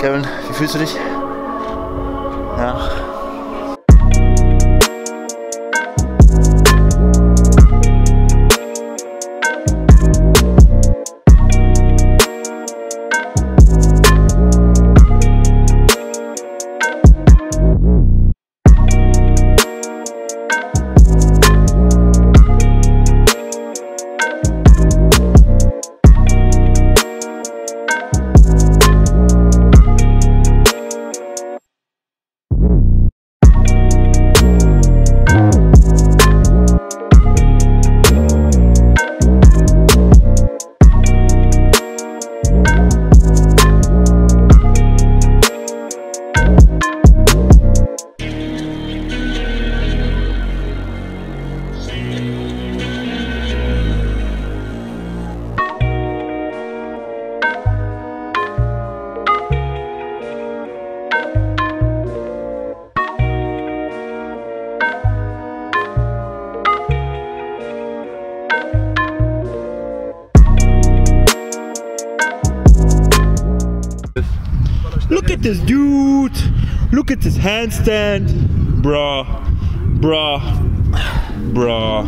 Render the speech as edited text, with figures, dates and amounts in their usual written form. Kevin, wie fühlst du dich? Ja. Look at this dude! Look at this handstand! Bruh, bruh, bruh.